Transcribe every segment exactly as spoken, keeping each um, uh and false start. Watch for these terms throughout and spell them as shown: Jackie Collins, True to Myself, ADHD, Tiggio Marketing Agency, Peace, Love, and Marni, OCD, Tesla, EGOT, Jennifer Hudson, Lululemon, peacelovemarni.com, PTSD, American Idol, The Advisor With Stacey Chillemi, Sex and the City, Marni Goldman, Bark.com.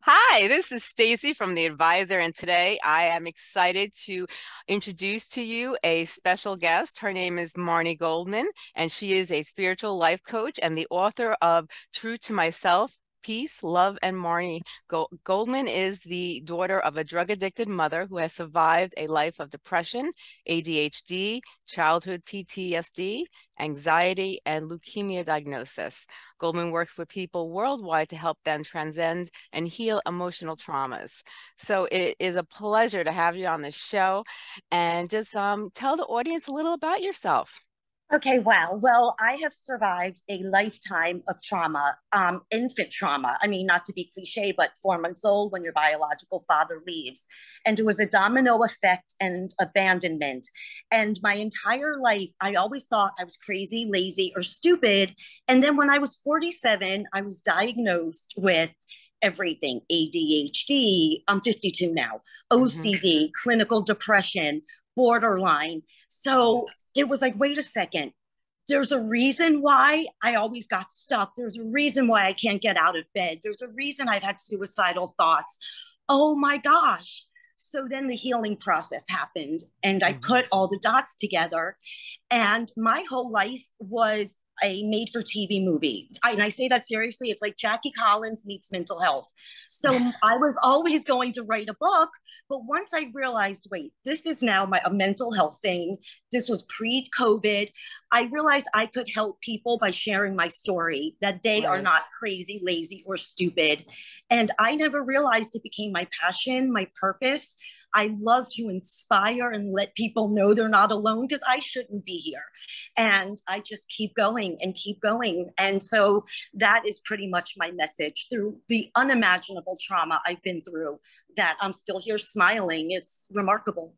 Hi, this is Stacey from The Advisor, and today I am excited to introduce to you a special guest. Her name is Marni Goldman, and she is a spiritual life coach and the author of True to Myself, Peace, Love, and Marni. Goldman is the daughter of a drug-addicted mother who has survived a life of depression, A D H D, childhood P T S D, anxiety, and leukemia diagnosis. Goldman works with people worldwide to help them transcend and heal emotional traumas. So it is a pleasure to have you on this show, and just um, tell the audience a little about yourself. Okay, wow. Well, I have survived a lifetime of trauma, um, infant trauma. I mean, not to be cliche, but four months old when your biological father leaves. And it was a domino effect and abandonment. And my entire life, I always thought I was crazy, lazy, or stupid. And then when I was forty-seven, I was diagnosed with everything, A D H D, I'm fifty-two now, O C D, mm-hmm. clinical depression, borderline. So it was like, wait a second, there's a reason why I always got stuck. There's a reason why I can't get out of bed. There's a reason I've had suicidal thoughts. Oh my gosh. So then the healing process happened, and I put all the dots together, and my whole life was a made-for-T V movie. I, and I say that seriously, it's like Jackie Collins meets mental health. So I was always going to write a book, but once I realized, wait, this is now my, a mental health thing. This was pre-COVID. I realized I could help people by sharing my story, that they right. are not crazy, lazy, or stupid. And I never realized it became my passion, my purpose. I love to inspire and let people know they're not alone, because I shouldn't be here. And I just keep going and keep going. And so that is pretty much my message through the unimaginable trauma I've been through, that I'm still here smiling. It's remarkable.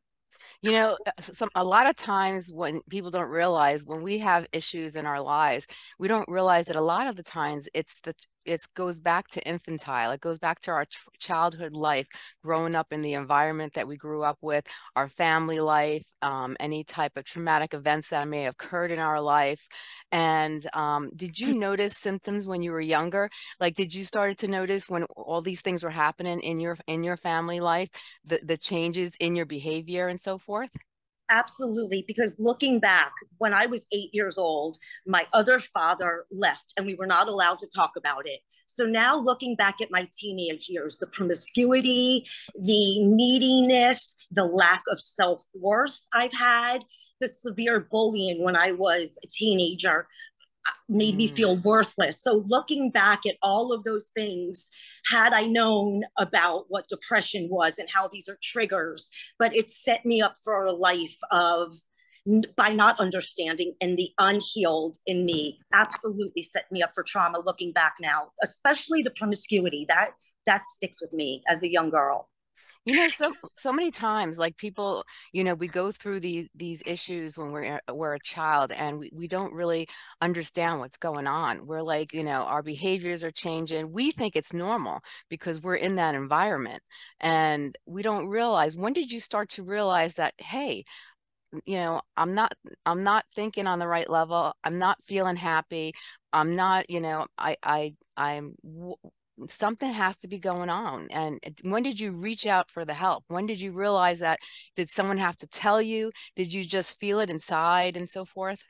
You know, some, a lot of times when people don't realize, when we have issues in our lives, we don't realize that a lot of the times it's the it goes back to infantile. It goes back to our tr childhood life, growing up in the environment that we grew up with, our family life, um, any type of traumatic events that may have occurred in our life. And um, did you notice symptoms when you were younger? Like, did you started to notice when all these things were happening in your in your family life, the, the changes in your behavior and so forth? Absolutely, because looking back, when I was eight years old, my other father left, and we were not allowed to talk about it. So now looking back at my teenage years, the promiscuity, the neediness, the lack of self-worth I've had, the severe bullying when I was a teenager made me feel worthless. So looking back at all of those things, had I known about what depression was and how these are triggers, but it set me up for a life of, by not understanding, and the unhealed in me absolutely set me up for trauma looking back now, especially the promiscuity. That, that sticks with me as a young girl. You know, so so many times, like, people, you know, we go through these these issues when we're we're a child, and we, we don't really understand what's going on. We're like, you know, our behaviors are changing. We think it's normal because we're in that environment, and we don't realize. When did you start to realize that, hey, you know, I'm not I'm not thinking on the right level. I'm not feeling happy. I'm not, you know, I I I'm. something has to be going on? And when did you reach out for the help? When did you realize that? Did someone have to tell you? Did you just feel it inside and so forth?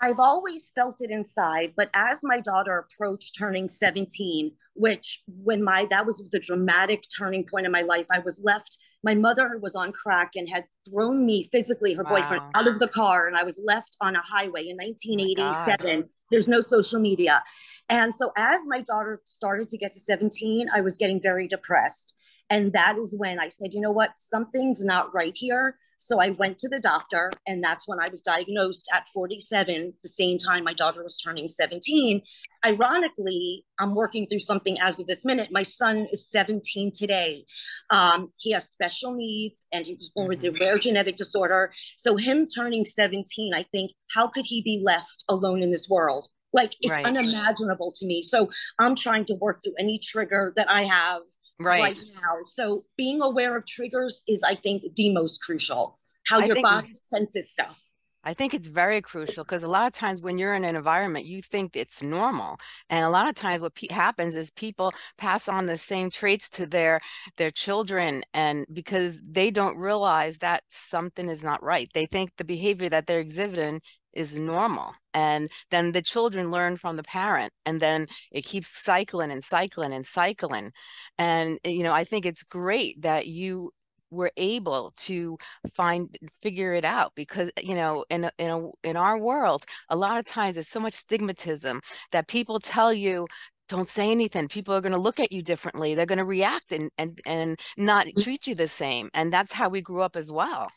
I've always felt it inside, but as my daughter approached turning seventeen, which when my, that was the dramatic turning point in my life, I was left, my mother was on crack and had thrown me physically, her wow. boyfriend, out of the car, and I was left on a highway in nineteen eighty-seven. Oh, there's no social media. And so as my daughter started to get to seventeen, I was getting very depressed. And that is when I said, you know what, something's not right here. So I went to the doctor, and that's when I was diagnosed at forty-seven, the same time my daughter was turning seventeen. Ironically, I'm working through something as of this minute. My son is seventeen today. Um, he has special needs, and he was born with a rare genetic disorder. So him turning seventeen, I think, how could he be left alone in this world? Like, it's right. unimaginable to me. So I'm trying to work through any trigger that I have Right. right now. So being aware of triggers is, I think, the most crucial, how I your body senses stuff. I think it's very crucial, because a lot of times when you're in an environment, you think it's normal. And a lot of times what pe- happens is people pass on the same traits to their, their children, and because they don't realize that something is not right. They think the behavior that they're exhibiting is normal. And then the children learn from the parent, and then it keeps cycling and cycling and cycling. And, you know, I think it's great that you were able to find, figure it out, because, you know, in, in, a, in our world, a lot of times there's so much stigmatism that people tell you, don't say anything. People are going to look at you differently. They're going to react and, and, and not treat you the same. And that's how we grew up as well.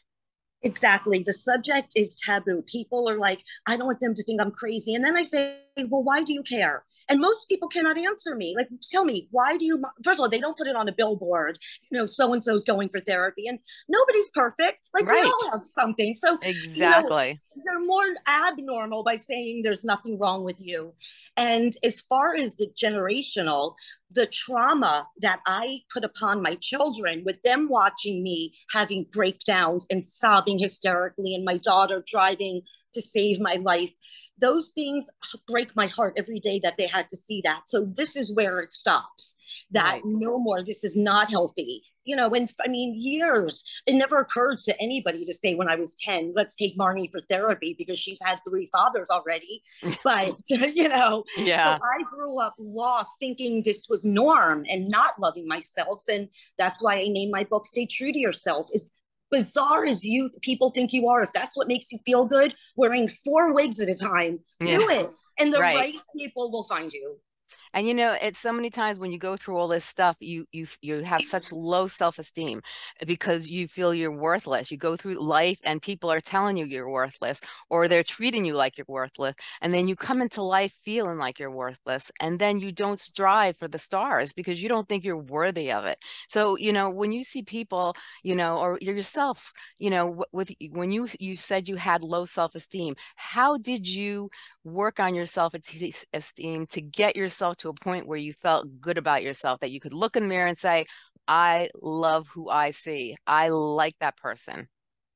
Exactly. The subject is taboo. People are like, I don't want them to think I'm crazy. And then I say, well, why do you care? And most people cannot answer me. Like, tell me, why do you, first of all, they don't put it on a billboard, you know, so-and-so's going for therapy, and nobody's perfect. Like, right. We all have something. So exactly, you know, they're more abnormal by saying there's nothing wrong with you. And as far as the generational, the trauma that I put upon my children with them watching me having breakdowns and sobbing hysterically and my daughter driving to save my life, those things break my heart every day that they had to see that. So this is where it stops, that right. No more, this is not healthy. You know, and I mean, years, it never occurred to anybody to say when I was ten, let's take Marni for therapy, because she's had three fathers already. But, you know, yeah. So I grew up lost, thinking this was norm and not loving myself. And that's why I named my book, Stay True to Yourself. Is bizarre as you people think you are, if that's what makes you feel good, wearing four wigs at a time, yeah. Do it, and the right. right people will find you. And you know, it's so many times when you go through all this stuff, you you you have such low self-esteem because you feel you're worthless. You go through life and people are telling you you're worthless, or they're treating you like you're worthless. And then you come into life feeling like you're worthless, and then you don't strive for the stars because you don't think you're worthy of it. So, you know, when you see people, you know, or yourself, you know, with when you, you said you had low self-esteem, how did you work on your self-esteem to get yourself to a point where you felt good about yourself, that you could look in the mirror and say, I love who I see. I like that person.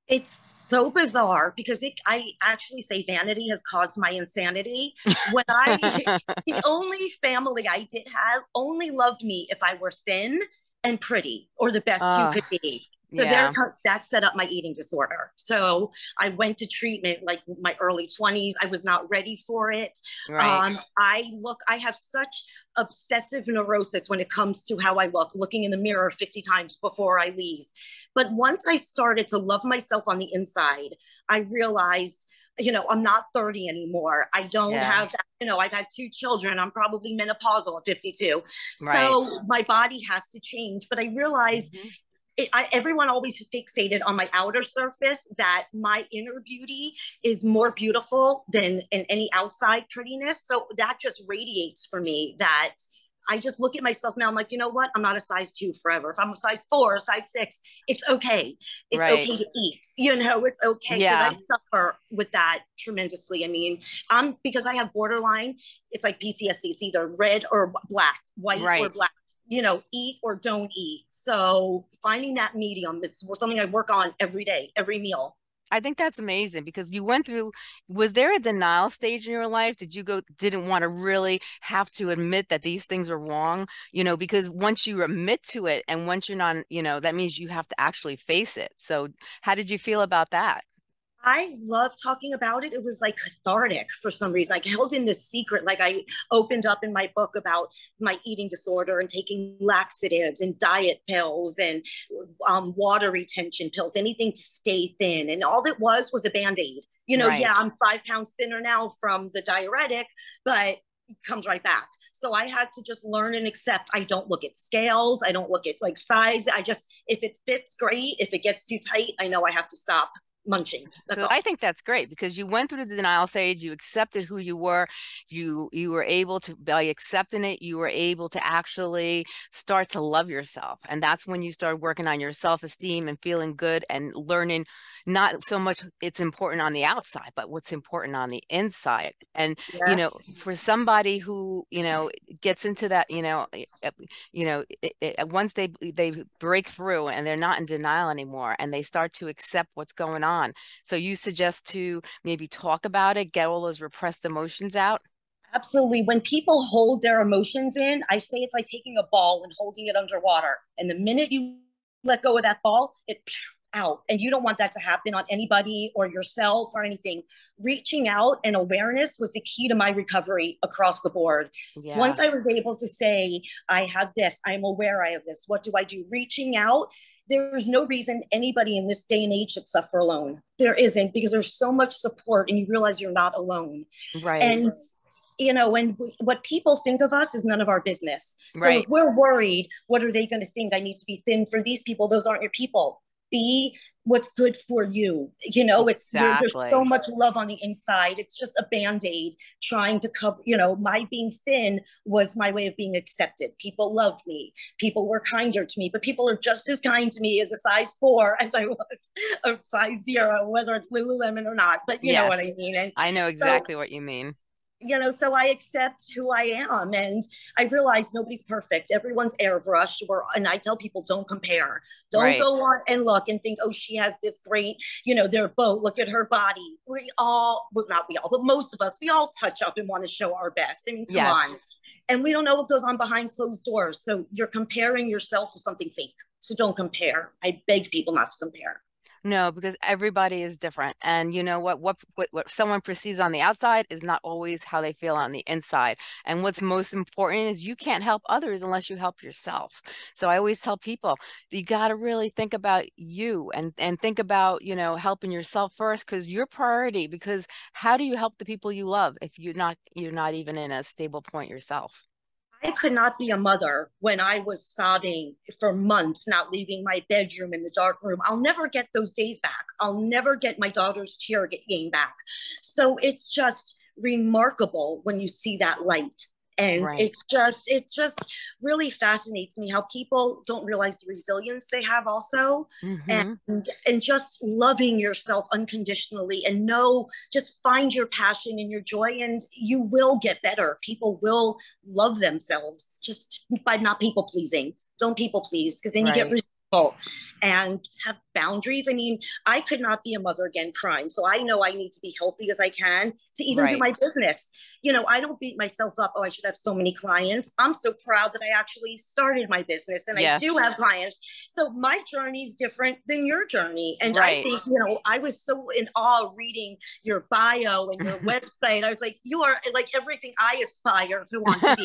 It's so bizarre because it, I actually say vanity has caused my insanity. When I, the only family I did have only loved me if I were thin and pretty, or the best uh, you could be. So yeah. there, that set up my eating disorder. So I went to treatment like my early twenties. I was not ready for it. Right. Um, I look, I have such obsessive neurosis when it comes to how I look, looking in the mirror fifty times before I leave. But once I started to love myself on the inside, I realized, you know, I'm not thirty anymore. I don't yeah. have that. You know, I've had two children. I'm probably menopausal at fifty-two. Right. So my body has to change. But I realized mm-hmm. It, I, everyone always fixated on my outer surface, that my inner beauty is more beautiful than in any outside prettiness. So that just radiates for me, that I just look at myself now. I'm like, you know what? I'm not a size two forever. If I'm a size four, a size six, it's okay. It's right. okay to eat. You know, it's okay. Yeah. 'Cause I suffer with that tremendously. I mean, I'm, because I have borderline, it's like P T S D. It's either red or black, white right. or black. You know, eat or don't eat. So finding that medium, it's something I work on every day, every meal. I think that's amazing, because you went through, was there a denial stage in your life? Did you go, didn't want to really have to admit that these things are wrong? You know, because once you admit to it, and once you're not, you know, that means you have to actually face it. So how did you feel about that? I love talking about it. It was like cathartic for some reason. I held in this secret. Like, I opened up in my book about my eating disorder and taking laxatives and diet pills and um, water retention pills, anything to stay thin. And all that was was a Band-Aid. You know, right. yeah, I'm five pounds thinner now from the diuretic, but it comes right back. So I had to just learn and accept. I don't look at scales. I don't look at like size. I just, if it fits, great. If it gets too tight, I know I have to stop munching. That's so all. I think that's great, because you went through the denial stage, you accepted who you were, you you were able to, by accepting it, you were able to actually start to love yourself. And that's when you start working on your self-esteem and feeling good and learning not so much it's important on the outside, but what's important on the inside. And yeah. you know, for somebody who, you know, gets into that, you know, you know, it, it, once they they break through and they're not in denial anymore and they start to accept what's going on on. So you suggest to maybe talk about it, get all those repressed emotions out? Absolutely. When people hold their emotions in, I say it's like taking a ball and holding it underwater. And the minute you let go of that ball, it out. And you don't want that to happen on anybody or yourself or anything. Reaching out and awareness was the key to my recovery across the board. Yes. Once I was able to say, I have this, I'm aware I have this, what do I do? Reaching out. There's no reason anybody in this day and age should suffer alone. There isn't, because there's so much support and you realize you're not alone. Right. And you know, and what people think of us is none of our business. So right. if we're worried, what are they going to think? I need to be thin for these people. Those aren't your people. Be what's good for you. You know, it's exactly. there, there's so much love on the inside. It's just a band-aid trying to cover, you know, my being thin was my way of being accepted. People loved me. People were kinder to me, but people are just as kind to me as a size four as I was a size zero, whether it's Lululemon or not, but you yes. know what I mean. And I know exactly so, what you mean. You know, so I accept who I am, and I realize nobody's perfect. Everyone's airbrushed. Or, and I tell people, don't compare. Don't right. go on and look and think, oh, she has this great, you know, their boat. Look at her body. We all, well, not we all, but most of us, we all touch up and want to show our best. I mean, come yes. on. And we don't know what goes on behind closed doors. So you're comparing yourself to something fake. So don't compare. I beg people not to compare. No, because everybody is different. And you know what, what, what, what someone perceives on the outside is not always how they feel on the inside. And what's most important is you can't help others unless you help yourself. So I always tell people, you got to really think about you and, and think about, you know, helping yourself first, because your priority, because how do you help the people you love if you're not, you're not even in a stable point yourself? I could not be a mother when I was sobbing for months, not leaving my bedroom in the dark room. I'll never get those days back. I'll never get my daughter's tear game back. So it's just remarkable when you see that light. And right. it's just, it just really fascinates me how people don't realize the resilience they have also, mm-hmm. and, and just loving yourself unconditionally, and know, just find your passion and your joy, and you will get better. People will love themselves just by not people pleasing. Don't people please, because then right. you get res- and have boundaries. I mean, I could not be a mother again crying. So I know I need to be healthy as I can to even right. do my business. You know, I don't beat myself up. Oh, I should have so many clients. I'm so proud that I actually started my business, and yes. I do have clients. So my journey is different than your journey. And right. I think, you know, I was so in awe reading your bio and your website. I was like, you are like everything I aspire to want to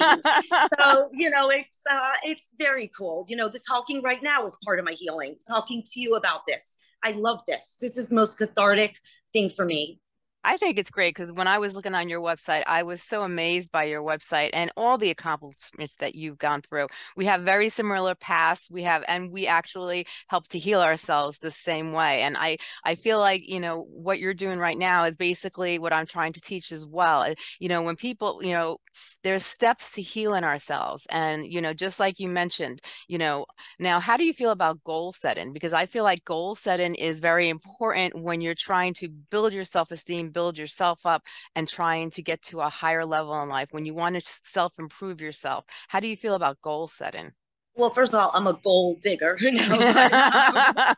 be. So, you know, it's, uh, it's very cool. You know, the talking right now is part of my healing, talking to you about this. I love this. This is the most cathartic thing for me. I think it's great, because when I was looking on your website, I was so amazed by your website and all the accomplishments that you've gone through. We have very similar pasts. We have, and we actually help to heal ourselves the same way. And I, I feel like, you know, what you're doing right now is basically what I'm trying to teach as well. You know, when people, you know, there's steps to healing ourselves. And, you know, just like you mentioned, you know, now, how do you feel about goal setting? Because I feel like goal setting is very important when you're trying to build your self-esteem, build yourself up, and trying to get to a higher level in life when you want to self-improve yourself. How do you feel about goal setting? Well, first of all, I'm a goal digger. You know?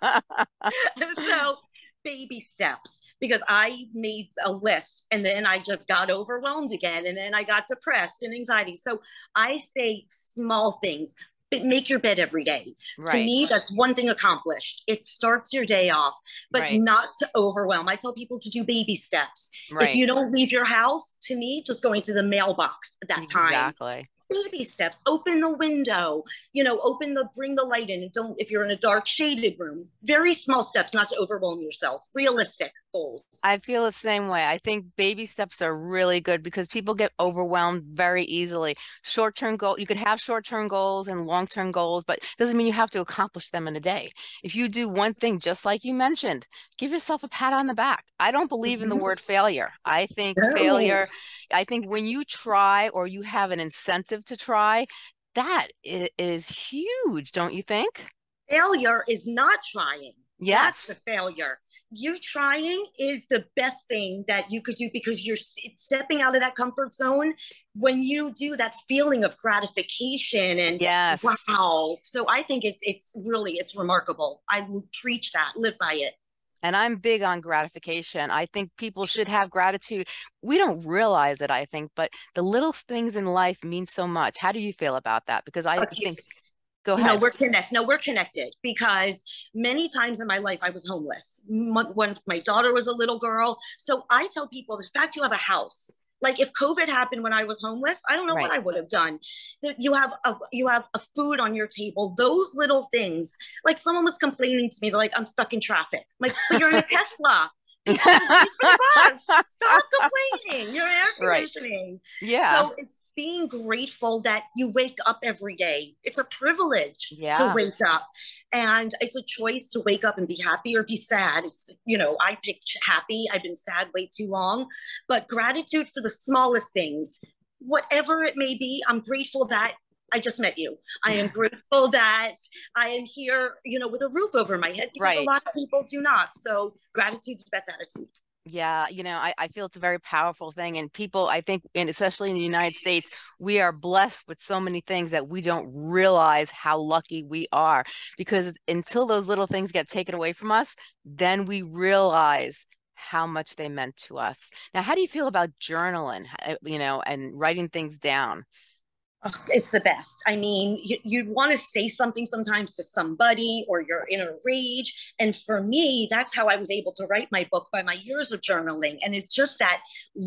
So baby steps, because I made a list and then I just got overwhelmed again. And then I got depressed and anxiety. So I say small things. But make your bed every day. Right. To me, that's one thing accomplished. It starts your day off, but right. not to overwhelm. I tell people to do baby steps. Right. If you don't leave your house, to me, just going to the mailbox at that exactly. time. Exactly. Baby steps. Open the window, you know, open the, bring the light in. And don't, if you're in a dark shaded room, very small steps, not to overwhelm yourself. Realistic goals. I feel the same way. I think baby steps are really good, because people get overwhelmed very easily. Short-term goal, you could have short-term goals and long-term goals, but it doesn't mean you have to accomplish them in a day. If you do one thing, just like you mentioned, give yourself a pat on the back. I don't believe in the word failure. I think no. failure, I think when you try, or you have an incentive to try, that is huge, don't you think? Failure is not trying. Yes. That's the failure. You trying is the best thing that you could do, because you're stepping out of that comfort zone. When you do, that feeling of gratification and yes. wow. So I think it's, it's really, it's remarkable. I will preach that, live by it. And I'm big on gratification. I think people should have gratitude. We don't realize it, I think, but the little things in life mean so much. How do you feel about that? Because I okay. think, go ahead. No, we're connected. No, we're connected because many times in my life, I was homeless. When my daughter was a little girl. So I tell people, the fact you have a house, like if COVID happened when I was homeless, I don't know right. what I would have done. You have a, you have a food on your table, those little things. Like someone was complaining to me, they're like, I'm stuck in traffic. I'm like, but you're in a Tesla. You're waiting for the bus. Stop complaining. You're in air conditioning. Right. Yeah. So it's being grateful that you wake up every day. It's a privilege yeah. to wake up. And it's a choice to wake up and be happy or be sad. It's, you know, I picked happy. I've been sad way too long. But gratitude for the smallest things, whatever it may be, I'm grateful that I just met you. I am grateful that I am here, you know, with a roof over my head, because right. a lot of people do not. So gratitude's the best attitude. Yeah. You know, I, I feel it's a very powerful thing. And people, I think, and especially in the United States, we are blessed with so many things that we don't realize how lucky we are, because until those little things get taken away from us, then we realize how much they meant to us. Now, how do you feel about journaling, you know, and writing things down? Oh, it's the best. I mean, you, you'd want to say something sometimes to somebody, or you're in a rage. And for me, that's how I was able to write my book, by my years of journaling. And it's just that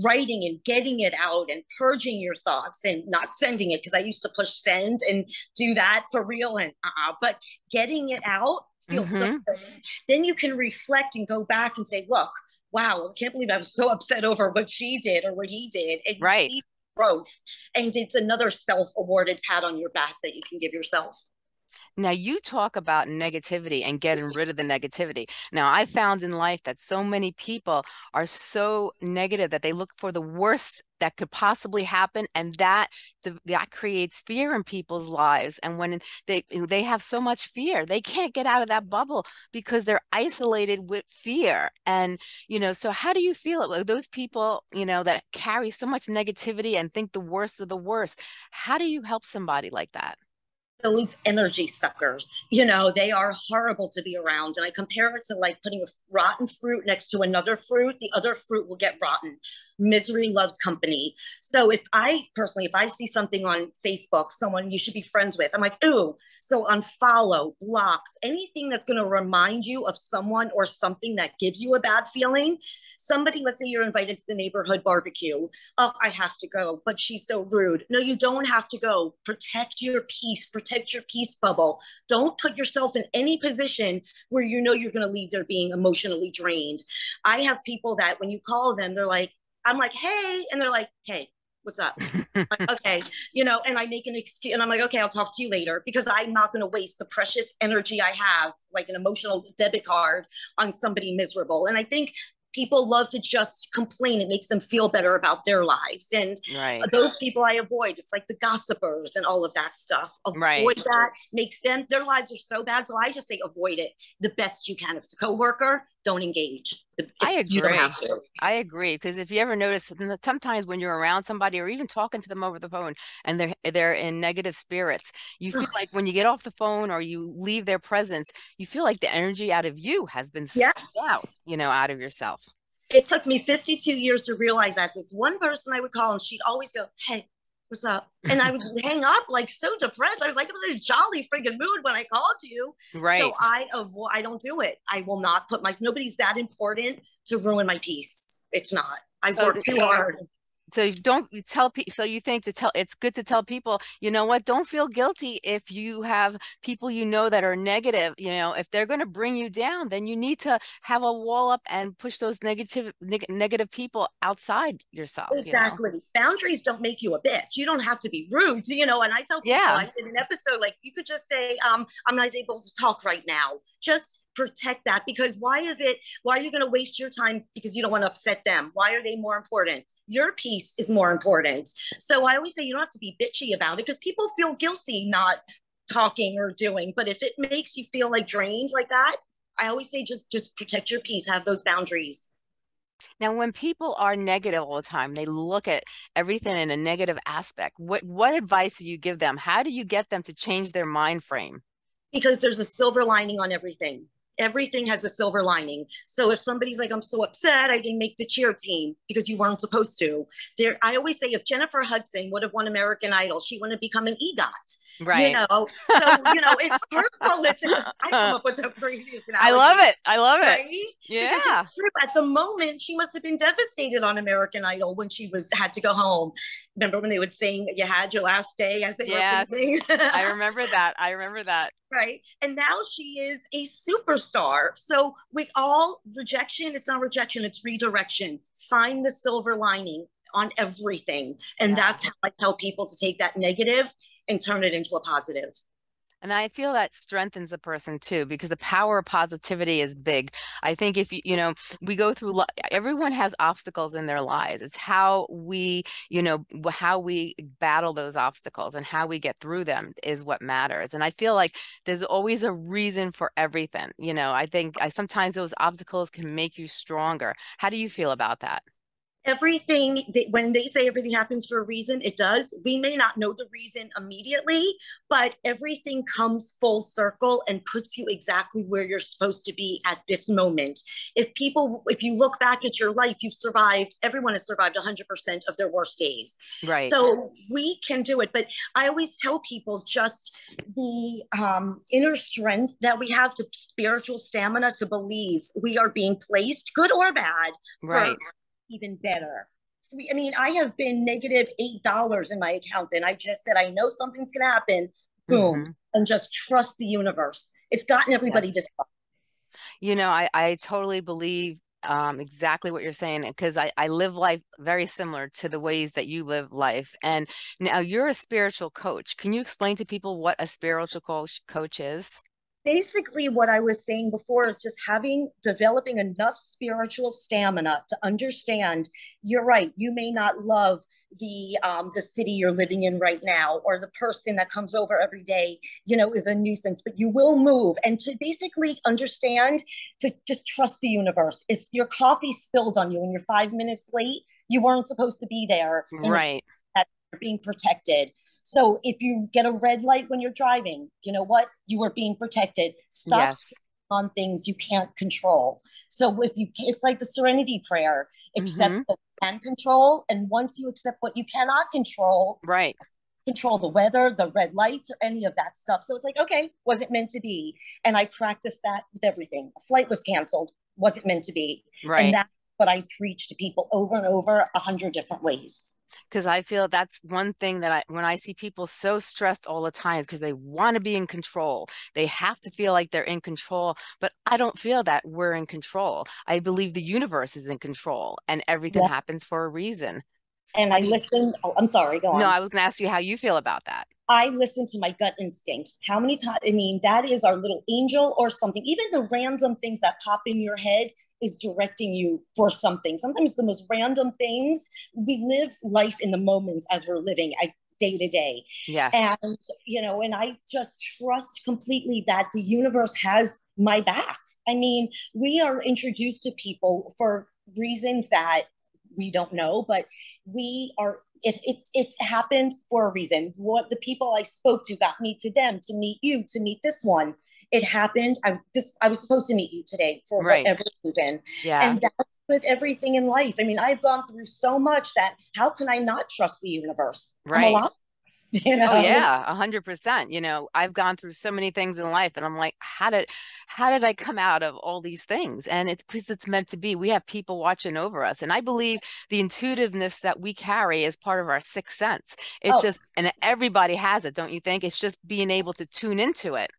writing and getting it out and purging your thoughts and not sending it, because I used to push send and do that for real. And uh-uh, but getting it out feels mm-hmm. so good. Then you can reflect and go back and say, look, wow, I can't believe I was so upset over what she did or what he did. And right. She growth. And it's another self-awarded pat on your back that you can give yourself. Now, you talk about negativity and getting rid of the negativity. Now, I found in life that so many people are so negative that they look for the worst that could possibly happen, and that that creates fear in people's lives. And when they they have so much fear, they can't get out of that bubble because they're isolated with fear. And you know, so how do you feel? Those people, you know, that carry so much negativity and think the worst of the worst. How do you help somebody like that? Those energy suckers, you know, they are horrible to be around. And I compare it to like putting a rotten fruit next to another fruit. The other fruit will get rotten. Misery loves company. So if I personally, if I see something on Facebook, someone you should be friends with, I'm like, ooh, so unfollow, blocked, anything that's going to remind you of someone or something that gives you a bad feeling. Somebody, let's say you're invited to the neighborhood barbecue. Oh, I have to go, but she's so rude. No, you don't have to go. Protect your peace, protect your peace bubble. Don't put yourself in any position where you know you're going to leave there being emotionally drained. I have people that when you call them, they're like, I'm like, hey, and they're like, hey, what's up? Like, okay, you know, and I make an excuse, and I'm like, okay, I'll talk to you later, because I'm not going to waste the precious energy I have, like an emotional debit card, on somebody miserable. And I think people love to just complain. It makes them feel better about their lives. And right. those people I avoid. It's like the gossipers and all of that stuff. Avoid right. that. Makes them, their lives are so bad. So I just say avoid it the best you can. If it's a coworker, don't engage. If I agree. I agree. Because if you ever notice, sometimes when you're around somebody or even talking to them over the phone and they're, they're in negative spirits, you feel like when you get off the phone or you leave their presence, you feel like the energy out of you has been sucked yeah. out, you know, out of yourself. It took me fifty-two years to realize that. This one person I would call and she'd always go, hey, what's up? And I would hang up like so depressed. I was like, it was in a jolly friggin' mood when I called you. Right. So I avoid, I don't do it. I will not put my, nobody's that important to ruin my peace. It's not. I've so worked too hard. So don't you tell people, so you think to tell, it's good to tell people, you know what, don't feel guilty if you have people, you know, that are negative, you know, if they're going to bring you down, then you need to have a wall up and push those negative, neg negative people outside yourself. Exactly. You know? Boundaries don't make you a bitch. You don't have to be rude, you know, and I tell people, yeah. I did an episode, like you could just say, um, I'm not able to talk right now. Just protect that, because why is it, why are you going to waste your time because you don't want to upset them? Why are they more important? Your peace is more important. So I always say you don't have to be bitchy about it, because people feel guilty not talking or doing. But if it makes you feel like drained like that, I always say just just protect your peace, have those boundaries. Now, when people are negative all the time, they look at everything in a negative aspect. What what advice do you give them? How do you get them to change their mind frame? Because there's a silver lining on everything. everything has a silver lining. So if somebody's like, I'm so upset I didn't make the cheer team because you weren't supposed to. There, I always say if Jennifer Hudson would have won American Idol, she wouldn't become an E G O T. Right. You know, so, you know, it's hurtful. It's, I come up with the craziest analogy. I love it. I love it. Right? Yeah. Because it's true. At the moment, she must have been devastated on American Idol when she was had to go home. Remember when they would sing, you had your last day as they yes. were singing? I remember that. I remember that. Right. And now she is a superstar. So with all rejection, it's not rejection, it's redirection. Find the silver lining on everything. And yeah. that's how I tell people to take that negative and turn it into a positive. And I feel that strengthens a person too, because the power of positivity is big. I think if you, you know, we go through, lo- everyone has obstacles in their lives. It's how we, you know, how we battle those obstacles and how we get through them is what matters. And I feel like there's always a reason for everything. You know, I think I, sometimes those obstacles can make you stronger. How do you feel about that? Everything, when they say everything happens for a reason, it does. We may not know the reason immediately, but everything comes full circle and puts you exactly where you're supposed to be at this moment. If people, if you look back at your life, you've survived, everyone has survived one hundred percent of their worst days. Right. So we can do it. But I always tell people just the um, inner strength that we have, to spiritual stamina to believe we are being placed, good or bad, right. For even better. I mean, I have been negative eight dollars in my account, and I just said, I know something's going to happen. Boom. Mm-hmm. And just trust the universe. It's gotten everybody yes. this far. You know, I, I totally believe um, exactly what you're saying, because I, I live life very similar to the ways that you live life. And now you're a spiritual coach. Can you explain to people what a spiritual coach, coach is? Basically, what I was saying before is just having, developing enough spiritual stamina to understand, you're right, you may not love the um, the city you're living in right now, or the person that comes over every day, you know, is a nuisance, but you will move. And to basically understand, to just trust the universe. If your coffee spills on you and you're five minutes late, you weren't supposed to be there. Right. Being protected. So if you get a red light when you're driving, you know what? You are being protected. Stop yes. on things you can't control. So if you, it's like the serenity prayer, accept mm-hmm. what you can control. And once you accept what you cannot control, right. control the weather, the red lights, or any of that stuff. So it's like, okay, wasn't meant to be. And I practice that with everything. A flight was canceled. Wasn't meant to be. Right. And that's what I preach to people over and over a hundred different ways. Because I feel that's one thing that I, when I see people so stressed all the time, is because they want to be in control. They have to feel like they're in control, but I don't feel that we're in control. I believe the universe is in control, and everything yeah. happens for a reason. And I listen, oh, I'm sorry, go on. No, I was going to ask you how you feel about that. I listen to my gut instinct. How many times, I mean, that is our little angel or something. Even the random things that pop in your head is directing you for something. Sometimes the most random things. We live life in the moments as we're living I, day to day. Yeah. And, you know, and I just trust completely that the universe has my back. I mean, we are introduced to people for reasons that we don't know, but we are, it, it, it happens for a reason. What the people I spoke to got me to them, to meet you, to meet this one. It happened. I this I was supposed to meet you today for right. whatever reason. Yeah. And that's with everything in life. I mean, I've gone through so much that how can I not trust the universe? Right. I'm alive. You know? Oh yeah, a hundred percent. You know, I've gone through so many things in life, and I'm like, how did, how did I come out of all these things? And it's because it's meant to be. We have people watching over us, and I believe the intuitiveness that we carry is part of our sixth sense. It's oh. just, and everybody has it, don't you think? It's just being able to tune into it.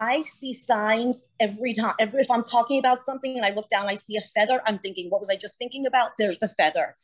I see signs every time. Every, if I'm talking about something and I look down, I see a feather. I'm thinking, what was I just thinking about? There's the feather.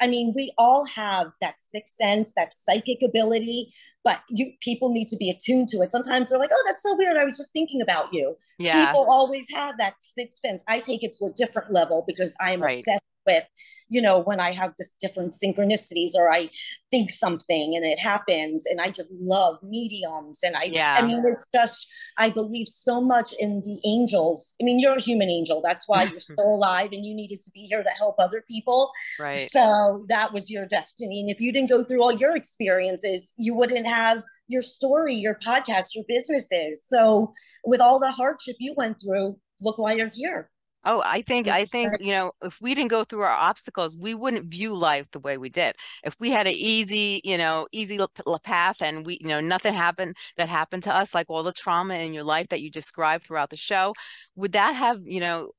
I mean, we all have that sixth sense, that psychic ability, but you people need to be attuned to it. Sometimes they're like, oh, that's so weird. I was just thinking about you. Yeah. People always have that sixth sense. I take it to a different level because I am right. obsessed with, you know, when I have this different synchronicities, or I think something and it happens, and I just love mediums. And I, yeah. I mean, it's just, I believe so much in the angels. I mean, you're a human angel. That's why you're still alive, and you needed to be here to help other people. Right. So that was your destiny. And if you didn't go through all your experiences, you wouldn't have your story, your podcast, your businesses. So with all the hardship you went through, look why you're here. Oh, I think, I think, you know, if we didn't go through our obstacles, we wouldn't view life the way we did. If we had an easy, you know, easy path and we, you know, nothing happened that happened to us, like all the trauma in your life that you described throughout the show, would that have, you know,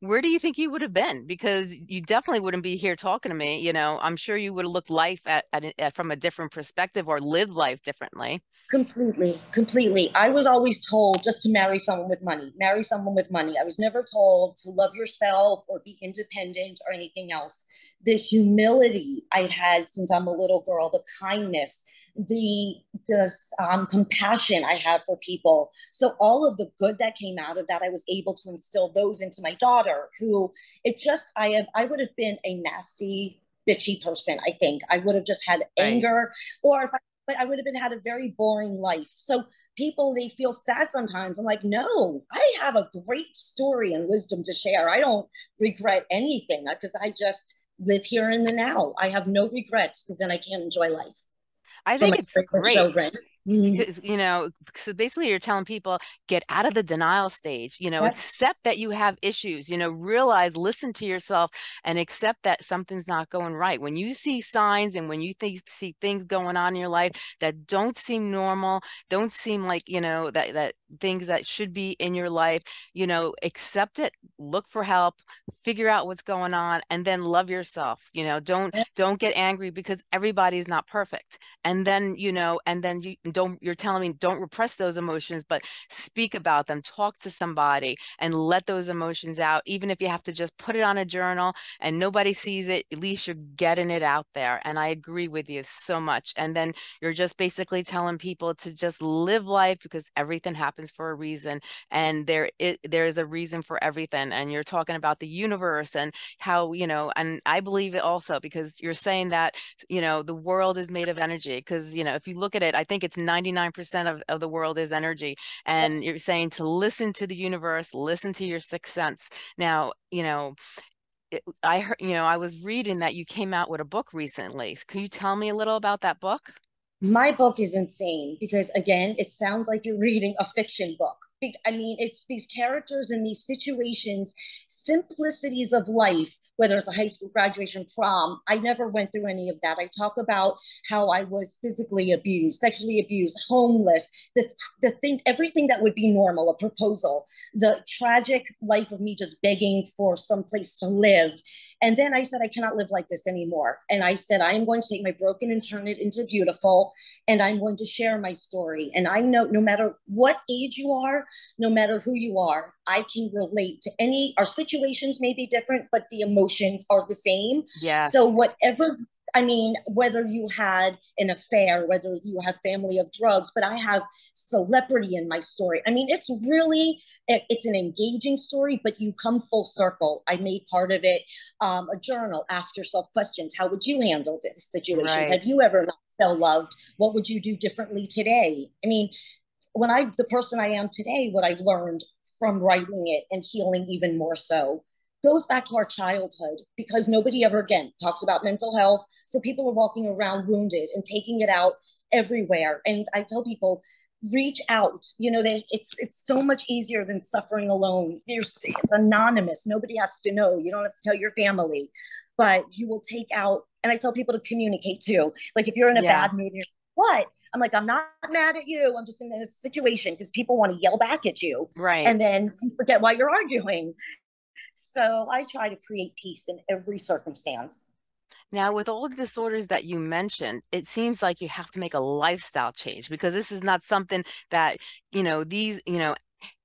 where do you think you would have been? Because you definitely wouldn't be here talking to me. You know, I'm sure you would have looked life at, at, at from a different perspective or lived life differently. Completely, completely. I was always told just to marry someone with money, marry someone with money. I was never told to love yourself or be independent or anything else. The humility I had since I'm a little girl, the kindness, the, the um, compassion I have for people. So all of the good that came out of that, I was able to instill those into my daughter, who it just, I have, I would have been a nasty, bitchy person. I think I would have just had right. anger, or if I, but I would have been had a very boring life. So people, they feel sad sometimes. I'm like, no, I have a great story and wisdom to share. I don't regret anything because I just live here in the now. I have no regrets because then I can't enjoy life. I think it's great, mm-hmm. you know, so basically you're telling people get out of the denial stage, you know, yes. accept that you have issues, you know, realize, listen to yourself and accept that something's not going right. When you see signs and when you think, see things going on in your life that don't seem normal, don't seem like, you know, that, that things that should be in your life, you know, accept it, look for help, figure out what's going on, and then love yourself. You know, don't, don't get angry because everybody's not perfect. And then, you know, and then you don't, you're telling me don't repress those emotions, but speak about them, talk to somebody and let those emotions out. Even if you have to just put it on a journal and nobody sees it, at least you're getting it out there. And I agree with you so much. And then you're just basically telling people to just live life because everything happens for a reason, and there is, there is a reason for everything. And you're talking about the universe and how, you know, and I believe it also because you're saying that, you know, the world is made of energy because, you know, if you look at it, I think it's ninety-nine percent of, of the world is energy. And you're saying to listen to the universe, listen to your sixth sense. Now, you know, it, I heard, you know, I was reading that you came out with a book recently. Can you tell me a little about that book? My book is insane because, again, it sounds like you're reading a fiction book. I mean, it's these characters and these situations, simplicities of life, whether it's a high school graduation, prom. I never went through any of that. I talk about how I was physically abused, sexually abused, homeless, the, the thing, everything that would be normal, a proposal, the tragic life of me just begging for some place to live. And then I said, I cannot live like this anymore. And I said, I am going to take my broken and turn it into beautiful. And I'm going to share my story. And I know no matter what age you are, no matter who you are, I can relate to any, our situations may be different, but the emotions are the same. Yeah. So whatever, I mean, whether you had an affair, whether you have family of drugs, but I have celebrity in my story. I mean, it's really, it's an engaging story, but you come full circle. I made part of it um, a journal, ask yourself questions. How would you handle this situation? Right. Have you ever not felt loved? What would you do differently today? I mean, when I, the person I am today, what I've learned from writing it and healing even more so, goes back to our childhood because nobody ever again talks about mental health. So people are walking around wounded and taking it out everywhere. And I tell people, reach out. You know, they, it's it's so much easier than suffering alone. There's, it's anonymous. Nobody has to know. You don't have to tell your family, but you will take out. And I tell people to communicate too. Like if you're in a yeah. bad mood, you're like, what? I'm like, I'm not mad at you. I'm just in a situation because people want to yell back at you. Right. And then you forget why you're arguing. So I try to create peace in every circumstance. Now, with all the disorders that you mentioned, it seems like you have to make a lifestyle change because this is not something that, you know, these, you know,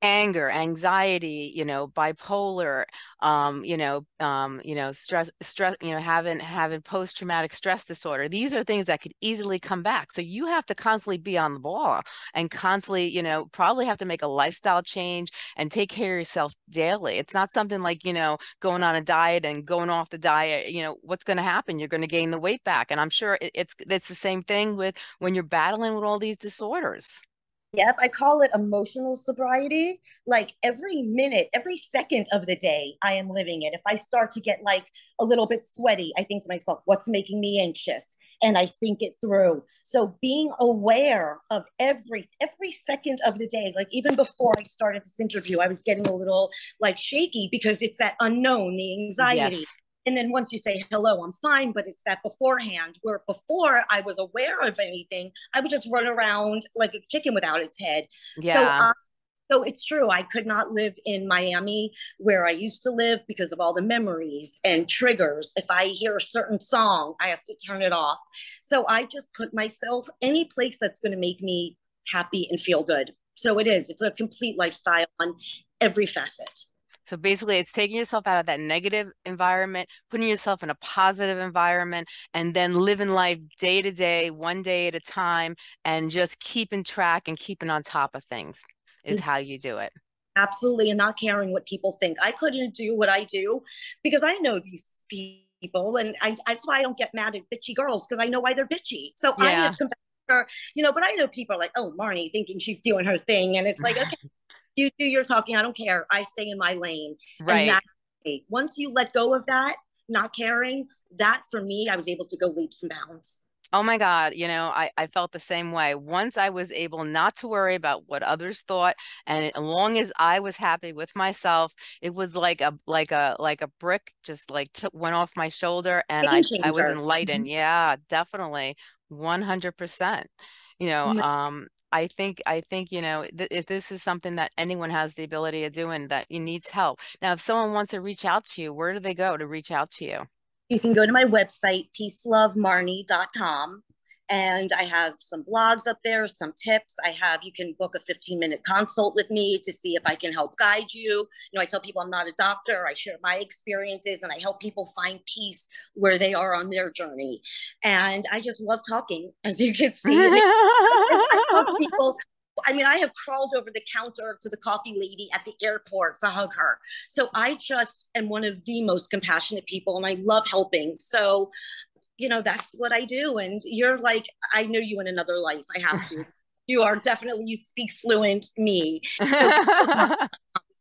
anger, anxiety, you know, bipolar, um, you know, um, you know, stress, stress, you know, having, having post-traumatic stress disorder. These are things that could easily come back. So you have to constantly be on the ball and constantly, you know, probably have to make a lifestyle change and take care of yourself daily. It's not something like, you know, going on a diet and going off the diet, you know, what's going to happen? You're going to gain the weight back. And I'm sure it, it's, it's the same thing with when you're battling with all these disorders. Yep, I call it emotional sobriety. Like every minute, every second of the day, I am living it. If I start to get like a little bit sweaty, I think to myself, what's making me anxious? And I think it through. So being aware of every, every second of the day, like even before I started this interview, I was getting a little like shaky because it's that unknown, the anxiety. Yes. And then once you say, hello, I'm fine, but it's that beforehand where before I was aware of anything, I would just run around like a chicken without its head. Yeah. So, I, so it's true. I could not live in Miami where I used to live because of all the memories and triggers. If I hear a certain song, I have to turn it off. So I just put myself any place that's going to make me happy and feel good. So it is. It's a complete lifestyle on every facet. So basically it's taking yourself out of that negative environment, putting yourself in a positive environment, and then living life day to day, one day at a time, and just keeping track and keeping on top of things is how you do it. Absolutely. And not caring what people think. I couldn't do what I do because I know these people, and I, that's why I don't get mad at bitchy girls, because I know why they're bitchy. So yeah. I have come back to her, you know, but I know people are like, oh, Marni thinking she's doing her thing. And it's like, okay. You do your talking. I don't care. I stay in my lane. Right. And that, once you let go of that, not caring, that for me, I was able to go leaps and bounds. Oh my God. You know, I, I felt the same way. Once I was able not to worry about what others thought, and as long as I was happy with myself, it was like a, like a, like a brick just like took, went off my shoulder, and I, I was enlightened. Mm-hmm. Yeah, definitely. one hundred percent. You know, mm-hmm. um, I think, I think, you know, th if this is something that anyone has the ability of doing, that you needs help. Now, if someone wants to reach out to you, where do they go to reach out to you? You can go to my website, peace love marni dot com. And I have some blogs up there, some tips I have. You can book a fifteen minute consult with me to see if I can help guide you. You know, I tell people I'm not a doctor. I share my experiences, and I help people find peace where they are on their journey. And I just love talking, as you can see. I talk to people. I mean, I have crawled over the counter to the coffee lady at the airport to hug her. So I just am one of the most compassionate people, and I love helping. So, you know, that's what I do. And you're like, I know you in another life. I have to. You are definitely, you speak fluent me.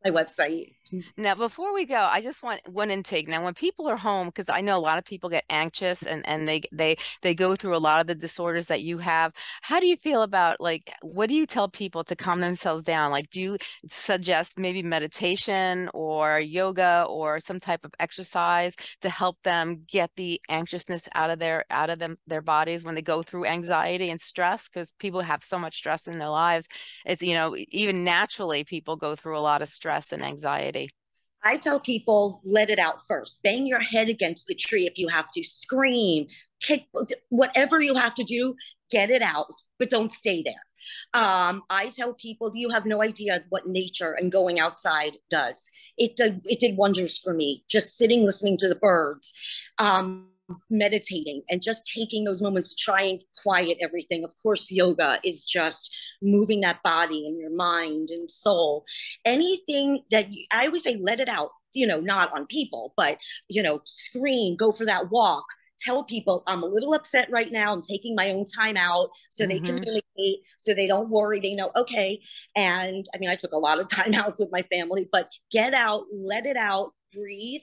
My website. Now, before we go, I just want one intake. Now, when people are home, because I know a lot of people get anxious, and, and they, they, they go through a lot of the disorders that you have. How do you feel about, like, what do you tell people to calm themselves down? Like, do you suggest maybe meditation or yoga or some type of exercise to help them get the anxiousness out of their, out of them, their bodies when they go through anxiety and stress? Because people have so much stress in their lives. It's, you know, even naturally people go through a lot of stress. Stress and anxiety. I tell people, let it out first. Bang your head against the tree if you have to. Scream, kick, whatever you have to do, get it out, but don't stay there. Um, I tell people, you have no idea what nature and going outside does. It did, it did wonders for me, just sitting, listening to the birds. Um, meditating and just taking those moments to try and quiet everything. Of course, yoga is just moving that body and your mind and soul. Anything that you, I always say, let it out, you know, not on people, but, you know, scream, go for that walk, tell people I'm a little upset right now. I'm taking my own time out so mm-hmm. they communicate, so they don't worry. They know, okay. And I mean, I took a lot of time outs with my family, but get out, let it out, breathe.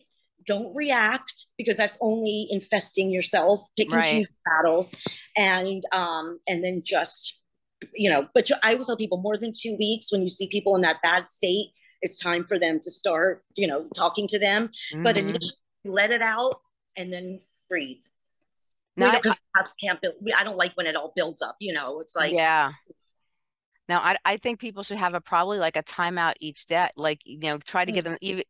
Don't react, because that's only infesting yourself, picking right. choose battles. And, um, and then just, you know, but I always tell people, more than two weeks when you see people in that bad state, it's time for them to start, you know, talking to them, mm-hmm. but initially let it out and then breathe. No, I, can't build, I don't like when it all builds up, you know, it's like, yeah. Now, I, I think people should have a probably like a timeout each day, like, you know, try to give them e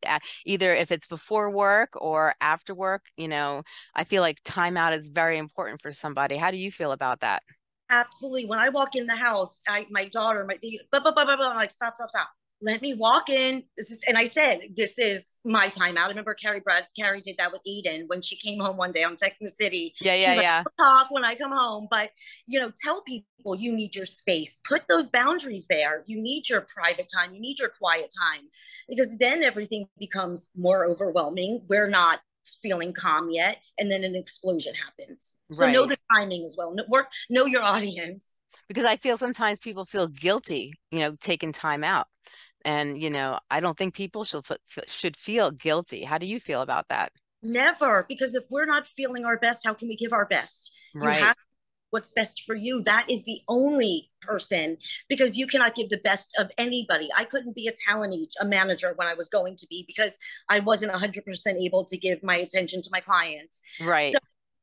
either if it's before work or after work, you know, I feel like timeout is very important for somebody. How do you feel about that? Absolutely. When I walk in the house, I, my daughter, my, blah, blah, blah, blah, blah, I'm like, stop, stop, stop. Let me walk in. This is, and I said, this is my timeout. I remember Carrie Brad, Carrie did that with Eden when she came home one day on Sex and the City. Yeah, yeah, She's yeah. Like, I'll talk when I come home. But, you know, tell people you need your space. Put those boundaries there. You need your private time. You need your quiet time, because then everything becomes more overwhelming. We're not feeling calm yet. And then an explosion happens. So right. know the timing as well. Know, work, know your audience. because I feel sometimes people feel guilty, you know, taking time out. And, you know, I don't think people should, should feel guilty. How do you feel about that? Never, because if we're not feeling our best, how can we give our best? Right. You have what's best for you. That is the only person, because you cannot give the best of anybody. I couldn't be a talent a manager when I was going to be, because I wasn't one hundred percent able to give my attention to my clients. Right. So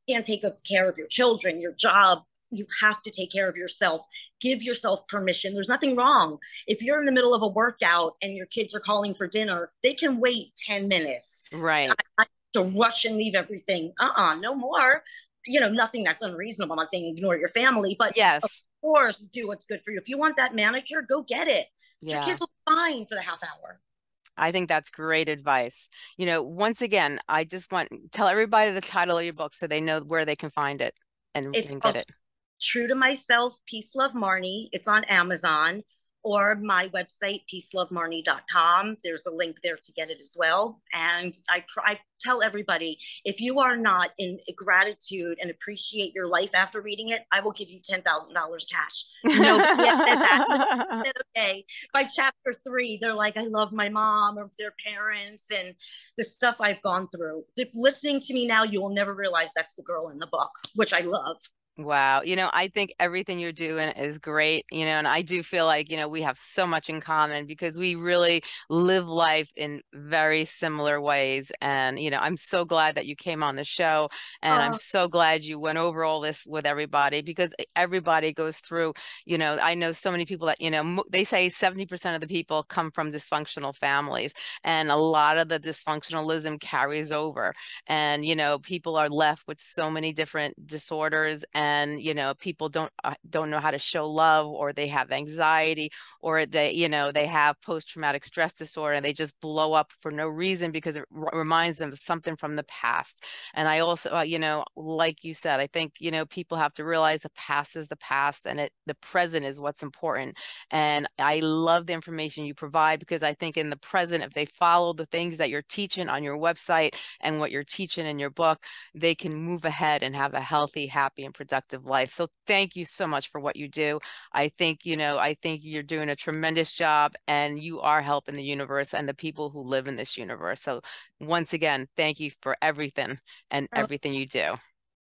you can't take care of your children, your job. You have to take care of yourself. Give yourself permission. There's nothing wrong. If you're in the middle of a workout and your kids are calling for dinner, they can wait ten minutes. Right. I, I have to rush and leave everything. Uh-uh, no more. You know, nothing that's unreasonable. I'm not saying ignore your family, but yes, of course, do what's good for you. If you want that manicure, go get it. Yeah. Your kids will be fine for the half hour. I think that's great advice. You know, once again, I just want to tell everybody the title of your book so they know where they can find it and, and get it. True to Myself, Peace, Love, Marni. It's on Amazon or my website, peace love marni dot com. There's a link there to get it as well. And I, I tell everybody, if you are not in gratitude and appreciate your life after reading it, I will give you ten thousand dollars cash. No, that. Okay. By chapter three, they're like, I love my mom or their parents and the stuff I've gone through. They're listening to me now, you will never realize that's the girl in the book, which I love. Wow. You know, I think everything you're doing is great, you know, and I do feel like, you know, we have so much in common because we really live life in very similar ways. And, you know, I'm so glad that you came on the show, and oh. I'm so glad you went over all this with everybody, because everybody goes through, you know, I know so many people that, you know, they say seventy percent of the people come from dysfunctional families, and a lot of the dysfunctionalism carries over, and, you know, people are left with so many different disorders. And And, you know, people don't uh, don't know how to show love, or they have anxiety, or they, you know, they have post-traumatic stress disorder, and they just blow up for no reason because it r reminds them of something from the past. And I also, uh, you know, like you said, I think, you know, people have to realize the past is the past, and it, the present is what's important. And I love the information you provide, because I think in the present, if they follow the things that you're teaching on your website and what you're teaching in your book, they can move ahead and have a healthy, happy, and productive life. So thank you so much for what you do. I think, you know, I think you're doing a tremendous job, and you are helping the universe and the people who live in this universe. So once again, thank you for everything and everything you do.